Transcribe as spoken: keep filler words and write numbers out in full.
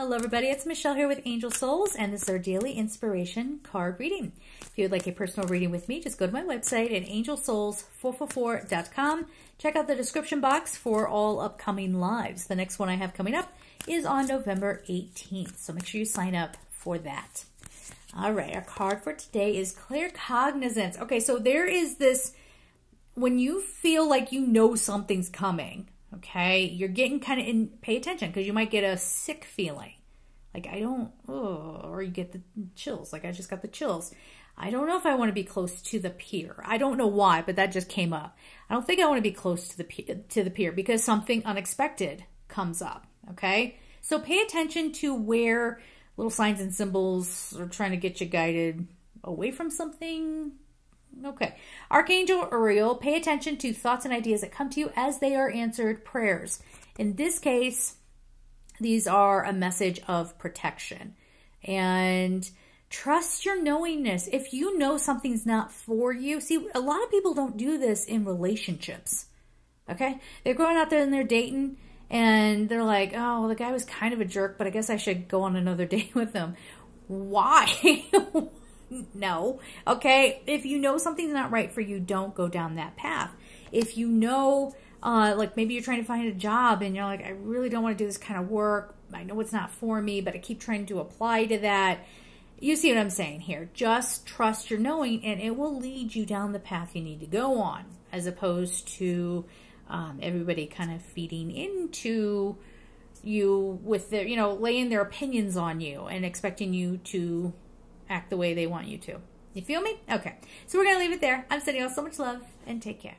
Hello everybody, it's Michelle here with Angel Souls, and this is our daily inspiration card reading. If you would like a personal reading with me, just go to my website at angel souls four four four dot com. Check out the description box for all upcoming lives. The next one I have coming up is on November eighteenth, so make sure you sign up for that. All right, our card for today is Clear Cognizance. Okay, so there is this, when you feel like you know something's coming, okay, you're getting kind of in, pay attention, because you might get a sick feeling. Like, I don't, oh, or you get the chills. Like, I just got the chills. I don't know if I want to be close to the pier. I don't know why, but that just came up. I don't think I want to be close to the, to the pier because something unexpected comes up, okay? So pay attention to where little signs and symbols are trying to get you guided away from something. Okay. Archangel Uriel, pay attention to thoughts and ideas that come to you as they are answered prayers. In this case, these are a message of protection. And trust your knowingness. If you know something's not for you, see, a lot of people don't do this in relationships. Okay? They're going out there and they're dating, and they're like, oh, well, the guy was kind of a jerk, but I guess I should go on another date with him. Why? No. Okay. If you know something's not right for you, don't go down that path. If you know, uh, like maybe you're trying to find a job and you're like, I really don't want to do this kind of work. I know it's not for me, but I keep trying to apply to that. You see what I'm saying here. Just trust your knowing and it will lead you down the path you need to go on, as opposed to um, everybody kind of feeding into you with their, you know, laying their opinions on you and expecting you to act the way they want you to. You feel me? Okay. So we're going to leave it there. I'm sending y'all so much love, and take care.